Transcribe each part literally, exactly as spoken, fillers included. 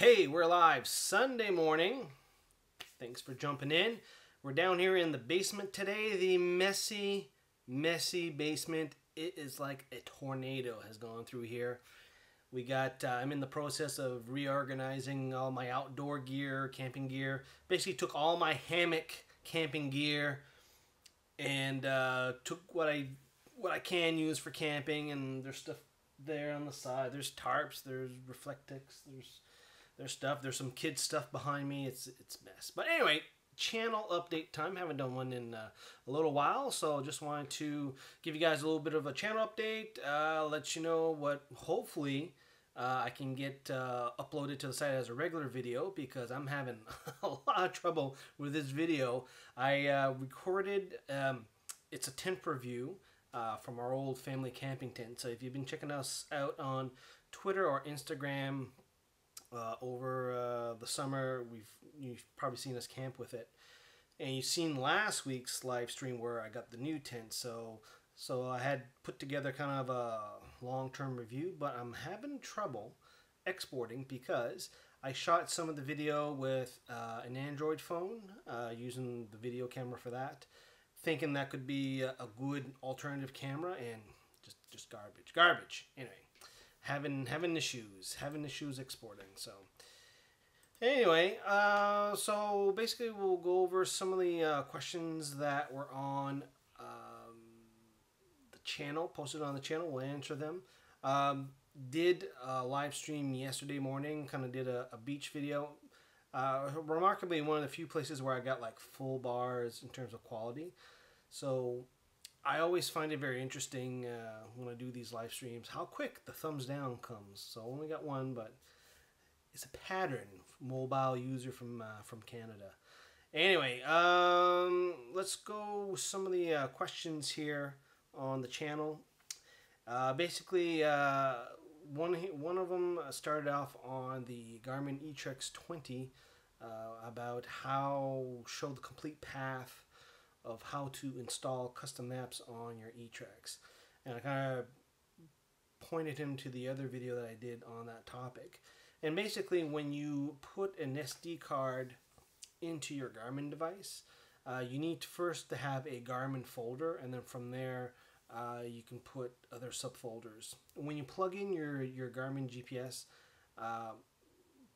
Hey, we're live Sunday morning. Thanks for jumping in. We're down here in the basement today, the messy, messy basement. It is like a tornado has gone through here. We got, uh, I'm in the process of reorganizing all my outdoor gear, camping gear. Basically took all my hammock camping gear and uh, took what I, what I can use for camping, and there's stuff there on the side. There's tarps, there's Reflectix, there's... There's stuff. There's some kids' stuff behind me. It's it's mess. But anyway, channel update time. Haven't done one in uh, a little while, so just wanted to give you guys a little bit of a channel update. Uh, let you know what hopefully uh, I can get uh, uploaded to the site as a regular video, because I'm having a lot of trouble with this video. I uh, recorded. Um, it's a tent review uh, from our old family camping tent. So if you've been checking us out on Twitter or Instagram. Uh, over uh, the summer, we've you've probably seen us camp with it, and you've seen last week's live stream where I got the new tent. So, so I had put together kind of a long-term review, but I'm having trouble exporting because I shot some of the video with uh, an Android phone, uh, using the video camera for that, thinking that could be a, a good alternative camera, and just just garbage, garbage. Anyway. Having having issues, having issues exporting. So anyway, uh, so basically we'll go over some of the uh, questions that were on um, the channel, posted on the channel. We'll answer them. Um, did a live stream yesterday morning, kind of did a, a beach video. Uh, remarkably, one of the few places where I got like full bars in terms of quality. So. I always find it very interesting uh, when I do these live streams how quick the thumbs down comes. So I only got one, but it's a pattern. Mobile user from uh, from Canada. Anyway, um, let's go with some of the uh, questions here on the channel. Uh, basically, uh, one one of them started off on the Garmin eTrex twenty uh, about how show the complete path of how to install custom maps on your eTrex, and I kind of pointed him to the other video that I did on that topic. And basically, when you put an S D card into your Garmin device, uh, you need to first to have a Garmin folder, and then from there uh, you can put other subfolders. When you plug in your your Garmin G P S, uh,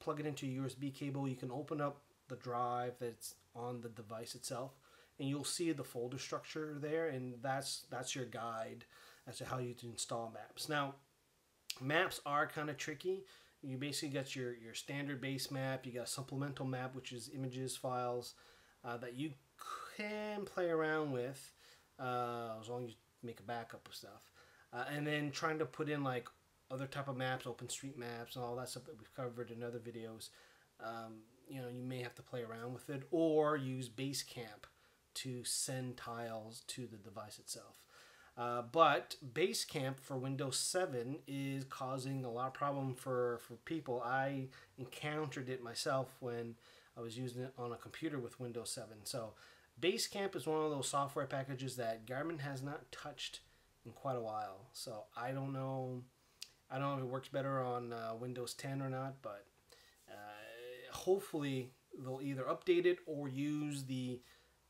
plug it into a U S B cable, you can open up the drive that's on the device itself. And you'll see the folder structure there, and that's that's your guide as to how you to install maps. Now, maps are kind of tricky. You basically got your your standard base map. You got a supplemental map, which is images, files uh, that you can play around with uh, as long as you make a backup of stuff. Uh, and then trying to put in like other type of maps, open street maps, and all that stuff that we've covered in other videos. Um, you know, you may have to play around with it or use Basecamp to send tiles to the device itself. Uh, but Basecamp for Windows seven is causing a lot of problem for, for people. I encountered it myself when I was using it on a computer with Windows seven. So Basecamp is one of those software packages that Garmin has not touched in quite a while. So I don't know, I don't know if it works better on uh, Windows ten or not, but uh, hopefully they'll either update it or use the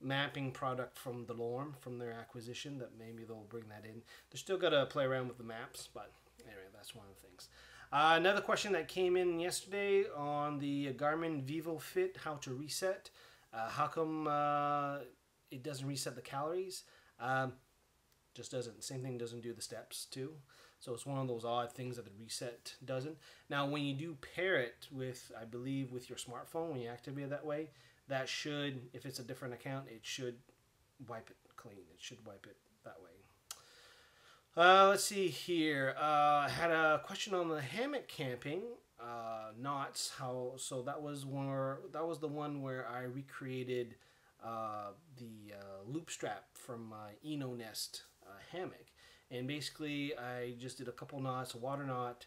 mapping product from Delorme from their acquisition, that maybe they'll bring that in. They're still got to play around with the maps, but anyway, that's one of the things. Uh, another question that came in yesterday on the Garmin Vivo Fit, how to reset. Uh, how come uh, it doesn't reset the calories? Um, just doesn't. Same thing doesn't do the steps too. So it's one of those odd things that the reset doesn't. Now when you do pair it with, I believe with your smartphone, when you activate it that way, that should, if it's a different account, it should wipe it clean. It should wipe it that way. Uh, let's see here. Uh, I had a question on the hammock camping uh, knots. How so? That was one. Where, that was the one where I recreated uh, the uh, loop strap from my Eno Nest uh, hammock, and basically I just did a couple knots, a water knot,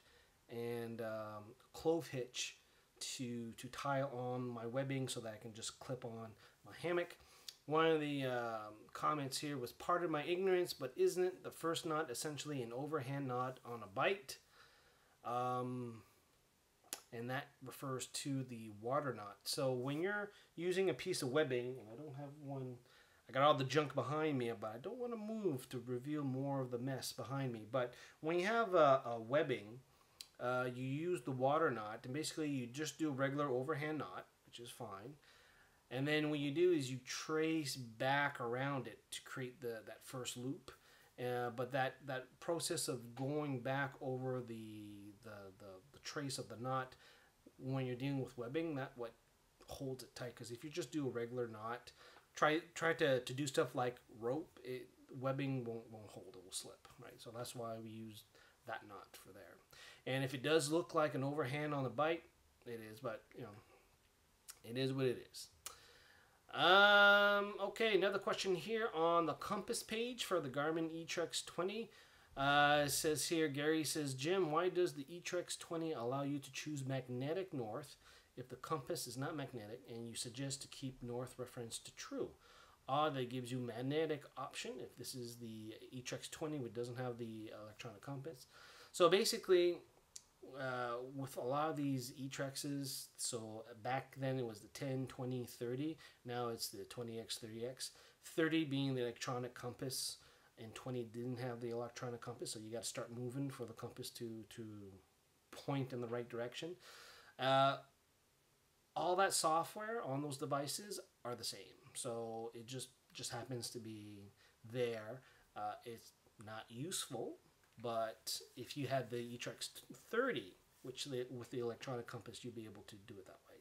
and um, clove hitch. To, to tie on my webbing so that I can just clip on my hammock. One of the um, comments here was, pardon my ignorance, but isn't the first knot essentially an overhand knot on a bite? Um, and that refers to the water knot. So when you're using a piece of webbing, and I don't have one, I got all the junk behind me, but I don't want to move to reveal more of the mess behind me. But when you have a, a webbing, uh, you use the water knot, and basically you just do a regular overhand knot, which is fine. And then what you do is you trace back around it to create the that first loop. Uh, but that, that process of going back over the the, the the trace of the knot when you're dealing with webbing, that what holds it tight. Because if you just do a regular knot, try try to, to do stuff like rope, it, webbing won't, won't hold, it will slip, right? So that's why we use that knot for there. And if it does look like an overhand on the bike, it is, but you know, it is what it is. Um, okay, another question here on the compass page for the Garmin eTrex twenty. Uh, it says here, Gary says, Jim, why does the eTrex twenty allow you to choose magnetic north if the compass is not magnetic and you suggest to keep north reference to true? Odd that gives you magnetic option if this is the eTrex twenty, which doesn't have the electronic compass. So basically, Uh, with a lot of these eTrexes, so back then it was the ten, twenty, thirty, now it's the twenty X, thirty X. thirty being the electronic compass, and twenty didn't have the electronic compass, so you got to start moving for the compass to, to point in the right direction. Uh, all that software on those devices are the same, so it just, just happens to be there. Uh, it's not useful. But if you had the eTrex thirty, which the, with the electronic compass, you'd be able to do it that way.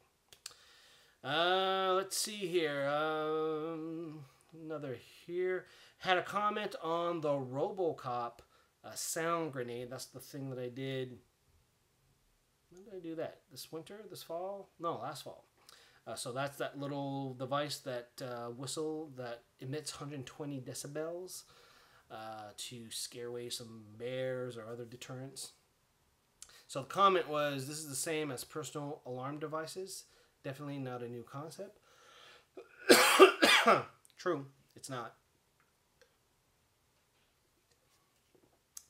Uh, let's see here. Um, another here. Had a comment on the RoboCop uh, sound grenade. That's the thing that I did. When did I do that? This winter? This fall? No, last fall. Uh, so that's that little device, that uh, whistle that emits one hundred twenty decibels. Uh, to scare away some bears or other deterrents. So the comment was, this is the same as personal alarm devices. Definitely not a new concept. True, it's not.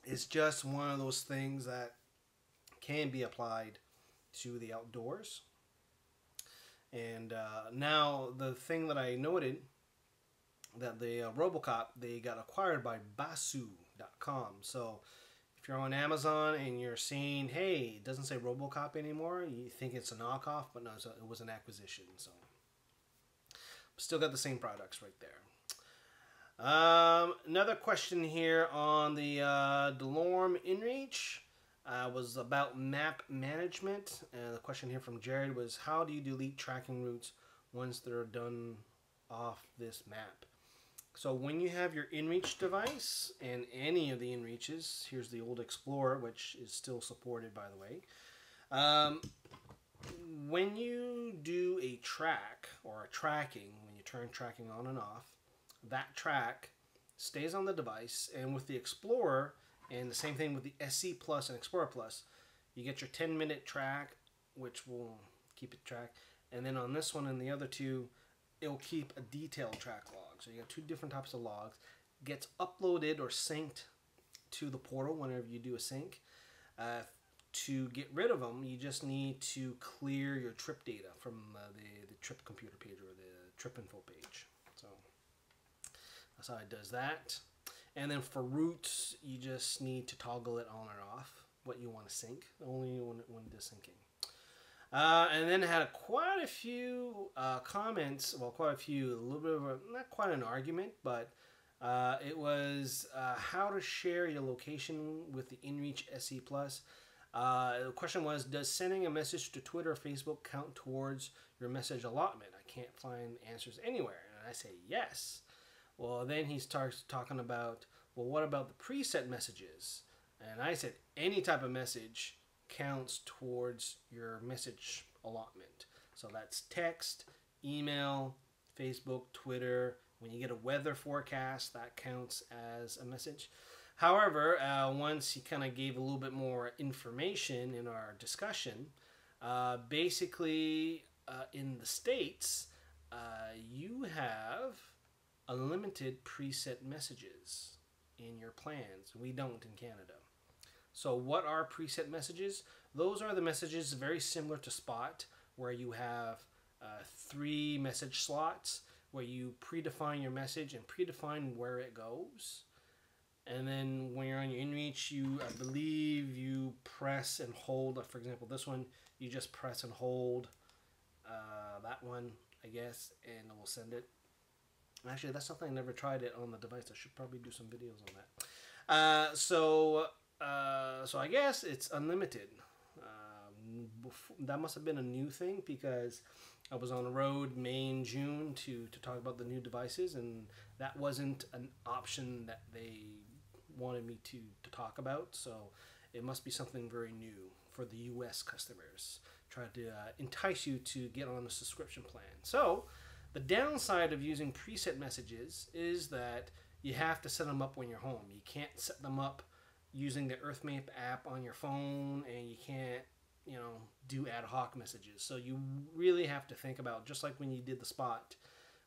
It's just one of those things that can be applied to the outdoors. And uh, now the thing that I noted, that the uh, RoboCop, they got acquired by Basu dot com. So if you're on Amazon and you're seeing, hey, it doesn't say RoboCop anymore, you think it's a knockoff, but no, so it was an acquisition. So still got the same products right there. Um, another question here on the uh, Delorme inReach uh, was about map management. Uh, the question here from Jared was, how do you delete tracking routes once they're done off this map? So when you have your inReach device, and any of the inReaches, here's the old Explorer, which is still supported, by the way. Um, when you do a track, or a tracking, when you turn tracking on and off, that track stays on the device, and with the Explorer, and the same thing with the S C Plus and Explorer Plus, you get your ten minute track, which will keep it track, and then on this one and the other two, it'll keep a detailed track log. So you got two different types of logs. Gets uploaded or synced to the portal whenever you do a sync. Uh, to get rid of them, you just need to clear your trip data from uh, the, the trip computer page or the trip info page. So that's how it does that. And then for routes, you just need to toggle it on or off what you want to sync, only when, when it is syncing. Uh, and then had a, quite a few uh, comments, well, quite a few, a little bit of a, not quite an argument, but uh, it was uh, how to share your location with the inReach S E plus. Uh, the question was, does sending a message to Twitter or Facebook count towards your message allotment? I can't find answers anywhere. And I say, yes. Well, then he starts talking about, well, what about the preset messages? And I said, any type of message counts towards your message allotment. So that's text, email, Facebook, Twitter. When you get a weather forecast, that counts as a message. However, uh, once he kind of gave a little bit more information in our discussion, uh, basically uh, in the States, uh, you have unlimited preset messages in your plans. We don't in Canada. So what are preset messages? Those are the messages very similar to Spot, where you have uh, three message slots where you predefine your message and predefine where it goes. And then when you're on your inReach, you, I believe you press and hold, for example, this one, you just press and hold uh, that one, I guess, and it will send it. Actually, that's something I never tried it on the device. I should probably do some videos on that. Uh, so, uh, so I guess it's unlimited. Um, before, that must have been a new thing, because I was on the road May and June to, to talk about the new devices, and that wasn't an option that they wanted me to, to talk about. So it must be something very new for the U S customers, trying to uh, entice you to get on a subscription plan. So the downside of using preset messages is that you have to set them up when you're home. You can't set them up using the EarthMap app on your phone, and you can't, you know, do ad hoc messages. So you really have to think about, just like when you did the Spot,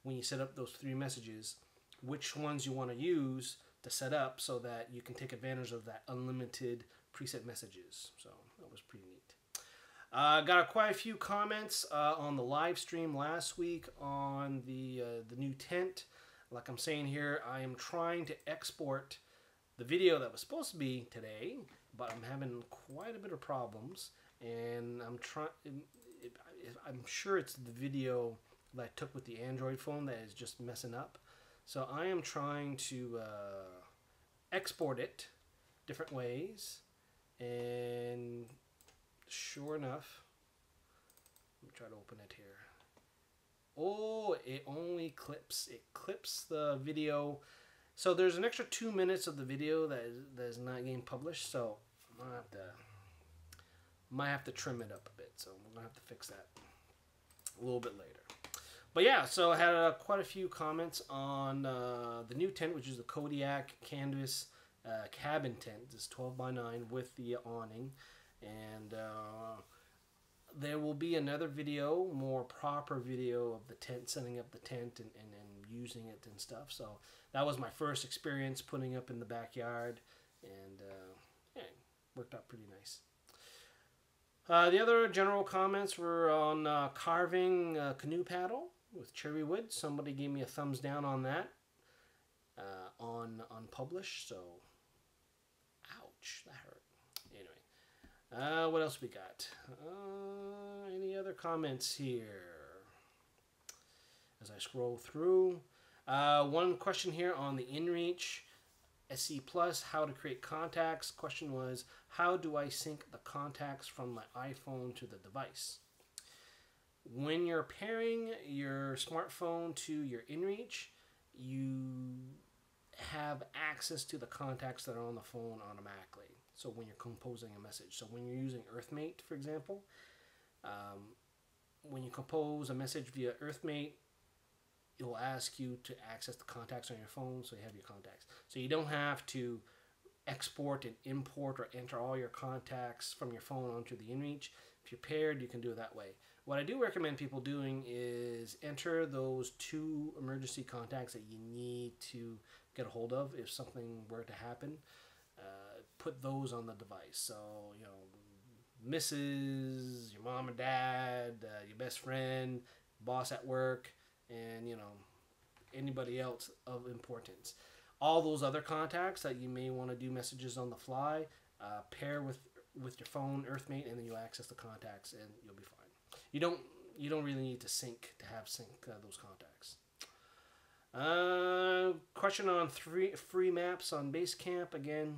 when you set up those three messages, which ones you want to use to set up so that you can take advantage of that unlimited preset messages. So that was pretty neat. Uh, got quite a few comments uh, on the live stream last week on the uh, the new tent. Like I'm saying here, I am trying to export the video that was supposed to be today, but I'm having quite a bit of problems, and I'm trying. I'm sure it's the video that I took with the Android phone that is just messing up. So I am trying to uh, export it different ways, and sure enough, let me try to open it here. Oh, it only clips. It clips the video. So there's an extra two minutes of the video that is, that is not getting published. So I'm gonna have to, might have to trim it up a bit. So we're gonna have to fix that a little bit later. But yeah, so I had uh, quite a few comments on uh, the new tent, which is the Kodiak Canvas uh, cabin tent. It's twelve by nine with the awning. And uh, there will be another video, more proper video of the tent, setting up the tent and, and, and using it and stuff. So that was my first experience putting up in the backyard, and uh, yeah, it worked out pretty nice. Uh, the other general comments were on uh, carving a canoe paddle with cherry wood. Somebody gave me a thumbs down on that uh, on unpublished. So, ouch, that hurt. Anyway. Uh, what else we got? Uh, any other comments here? As I scroll through, uh, one question here on the inReach S C Plus, how to create contacts. Question was, how do I sync the contacts from my iPhone to the device? When you're pairing your smartphone to your inReach, you have access to the contacts that are on the phone automatically. So when you're composing a message, so when you're using EarthMate, for example, um, when you compose a message via EarthMate, it will ask you to access the contacts on your phone, so you have your contacts. So you don't have to export and import or enter all your contacts from your phone onto the inReach. If you're paired, you can do it that way. What I do recommend people doing is enter those two emergency contacts that you need to get a hold of if something were to happen. Uh, put those on the device. So, you know, Missus, your mom and dad, uh, your best friend, boss at work, and, you know, anybody else of importance. All those other contacts that you may want to do messages on the fly, uh, pair with with your phone, EarthMate, and then you'll access the contacts and you'll be fine. You don't, you don't really need to sync to have sync uh, those contacts. Uh, question on three free maps on Basecamp again.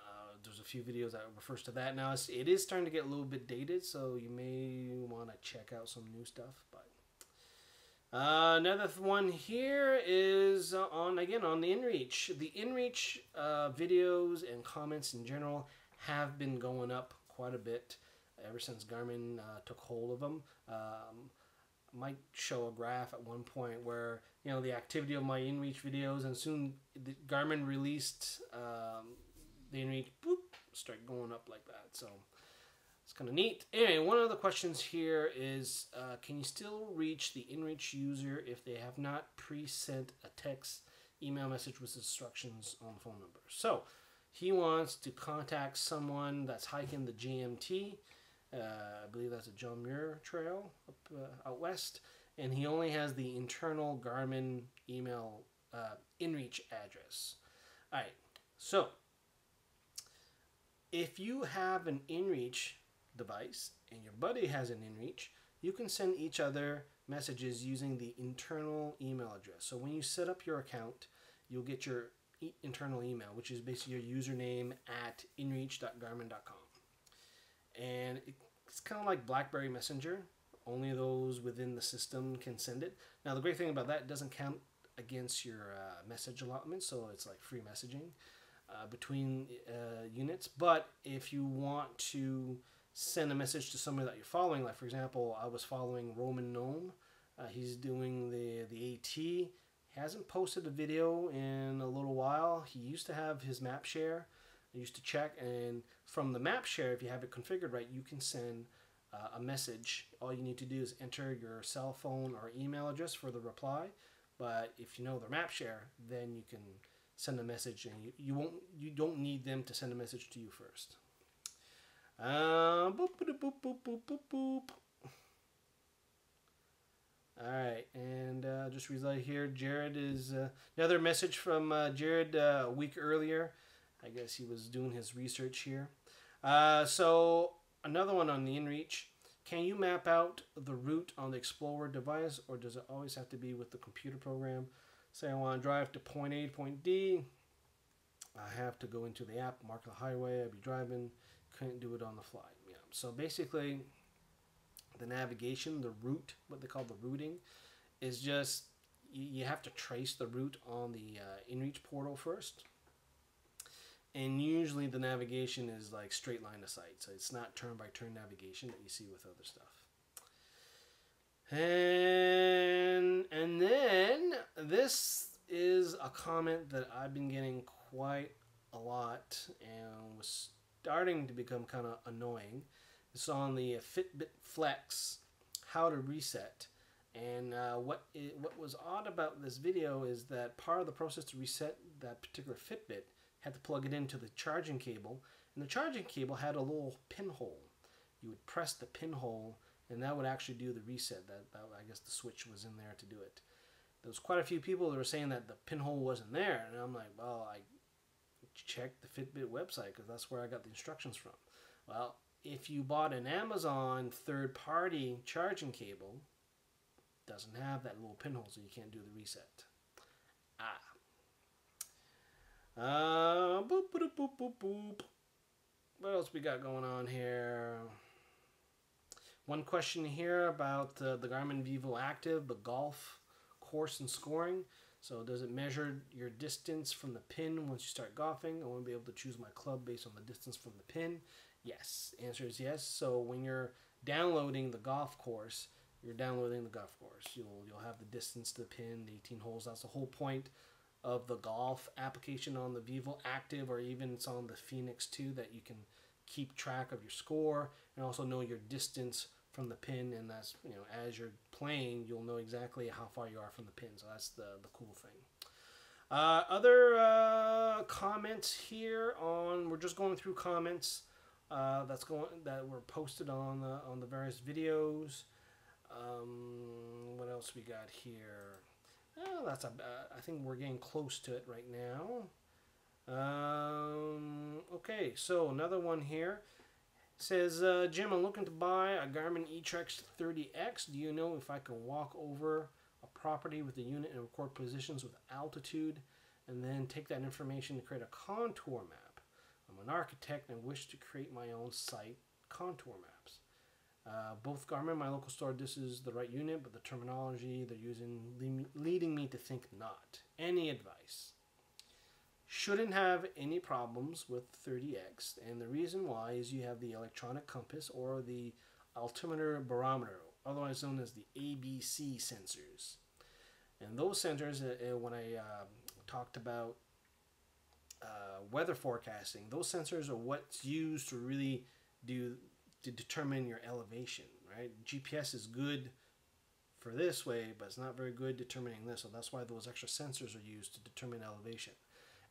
Uh, there's a few videos that refers to that. Now it's, it is starting to get a little bit dated, so you may want to check out some new stuff. But uh, another one here is on again on the inReach. The inReach uh, videos and comments in general have been going up quite a bit ever since Garmin uh, took hold of them. Um, might show a graph at one point where, you know, the activity of my inReach videos, and soon the Garmin released um, the inReach, boop, start going up like that. So it's kind of neat. Anyway, one of the questions here is, uh, can you still reach the inReach user if they have not pre-sent a text email message with instructions on the phone number? So He wants to contact someone that's hiking the J M T. Uh, I believe that's a John Muir trail up uh, out west. And he only has the internal Garmin email uh, inReach address. All right. So if you have an inReach device and your buddy has an inReach, you can send each other messages using the internal email address. So when you set up your account, you'll get your e internal email, which is basically your username at inreach dot garmin dot com. And it's kind of like BlackBerry Messenger. Only those within the system can send it. Now, the great thing about that, it doesn't count against your uh, message allotment, so it's like free messaging uh, between uh, units. But if you want to send a message to somebody that you're following, like for example, I was following Roman Gnome. Uh, he's doing the, the AT. He hasn't posted a video in a little while. He used to have his map share. I used to check, and from the map share, if you have it configured right, you can send Uh, a message. All you need to do is enter your cell phone or email address for the reply. But if you know their map share, then you can send a message, and you, you won't you don't need them to send a message to you first. Uh, boop, boop, boop, boop, boop, boop, boop. All right, and uh, just read here. Jared is uh, another message from uh, Jared uh, a week earlier. I guess he was doing his research here. Uh, so. Another one on the inReach. Can you map out the route on the Explorer device, or does it always have to be with the computer program? Say I want to drive to point A to point D. I have to go into the app, mark the highway I'd be driving. Couldn't do it on the fly. Yeah. So basically, the navigation, the route, what they call the routing, is just you have to trace the route on the uh, inReach portal first. And usually the navigation is like straight line of sight. So it's not turn-by-turn navigation that you see with other stuff. And, and then this is a comment that I've been getting quite a lot and was starting to become kind of annoying. It's on the Fitbit Flex, how to reset. And uh, what, it, what was odd about this video is that part of the process to reset that particular Fitbit had to plug it into the charging cable, and the charging cable had a little pinhole. You would press the pinhole, and that would actually do the reset. That, that I guess the switch was in there to do it. There was quite a few people that were saying that the pinhole wasn't there, and I'm like, well, I checked the Fitbit website because that's where I got the instructions from. Well, if you bought an Amazon third-party charging cable, it doesn't have that little pinhole, so you can't do the reset. Ah. Uh, boop, boop, boop, boop, boop. What else we got going on here? One question here about uh, the Garmin Vivoactive, the golf course and scoring. So does it measure your distance from the pin once you start golfing? I want to be able to choose my club based on the distance from the pin. Yes, the answer is yes. So when you're downloading the golf course, you're downloading the golf course. You'll, you'll have the distance to the pin, the eighteen holes. That's the whole point of the golf application on the Vivoactive, or even it's on the Phoenix two, that you can keep track of your score and also know your distance from the pin. And that's, you know, as you're playing, you'll know exactly how far you are from the pin. So that's the, the cool thing. Uh, other uh, comments here on, we're just going through comments uh, that's going that were posted on the, on the various videos. Um, what else we got here? Oh, that's a, uh, I think we're getting close to it right now. Um, okay, so another one here. It says, uh, Jim, I'm looking to buy a Garmin eTrex thirty X. Do you know if I can walk over a property with the unit and record positions with altitude and then take that information to create a contour map? I'm an architect and wish to create my own site contour maps. Uh, both Garmin, my local store, this is the right unit, but the terminology they're using le leading me to think not. Any advice? Shouldn't have any problems with thirty X, and the reason why is you have the electronic compass or the altimeter barometer, otherwise known as the A B C sensors. And those sensors, uh, when I uh, talked about uh, weather forecasting, those sensors are what's used to really do to determine your elevation, right? G P S is good for this way, but it's not very good determining this. So that's why those extra sensors are used to determine elevation.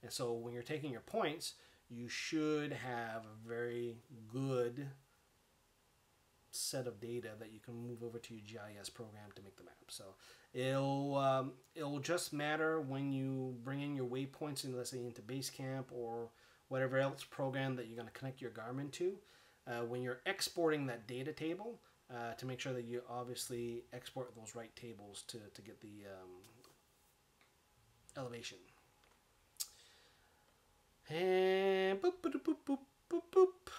And so when you're taking your points, you should have a very good set of data that you can move over to your G I S program to make the map. So it'll um, it'll just matter when you bring in your waypoints, in, let's say into Basecamp or whatever else program that you're going to connect your Garmin to, uh, when you're exporting that data table, uh, to make sure that you obviously export those right tables to, to get the um, elevation. And boop, boop, boop, boop, boop, boop.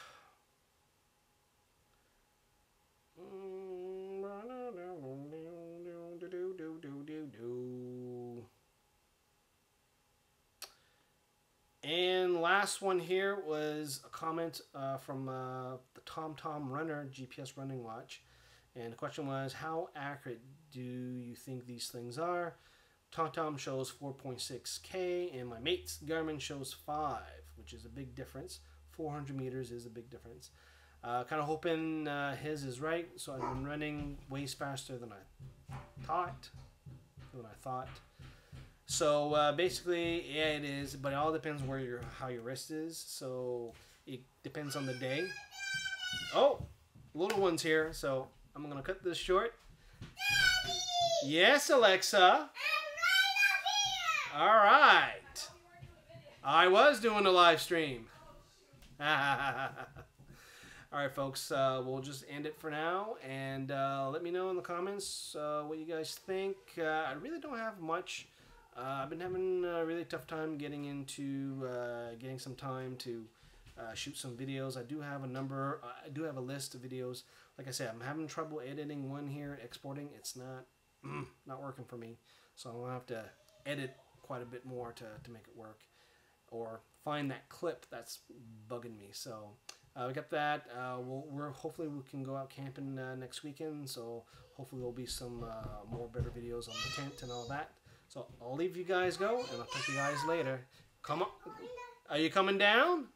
And last one here was a comment uh, from uh, the TomTom Runner G P S running watch, and the question was, how accurate do you think these things are? TomTom shows four point six K and my mate's Garmin shows five, which is a big difference. four hundred meters is a big difference. Uh, kind of hoping uh, his is right, so I've been running ways faster than I thought. Than I thought. So uh, basically, yeah, it is, but it all depends where your how your wrist is. So it depends on the day. Oh, little one's here, so I'm gonna cut this short. Daddy! Yes, Alexa. I'm right up here. All right. I was doing a live stream. All right, folks, uh, we'll just end it for now, and uh, let me know in the comments uh, what you guys think. Uh, I really don't have much. Uh, I've been having a really tough time getting into, uh, getting some time to uh, shoot some videos. I do have a number, I do have a list of videos. Like I said, I'm having trouble editing one here, exporting. It's not, not working for me, so I'm going to have to edit quite a bit more to, to make it work, or find that clip that's bugging me, so... Uh, we got that. Uh, we'll, we're hopefully we can go out camping uh, next weekend. So hopefully there'll be some uh, more better videos on the tent and all that. So I'll leave you guys go, and I'll catch you guys later. Come on, are you coming down?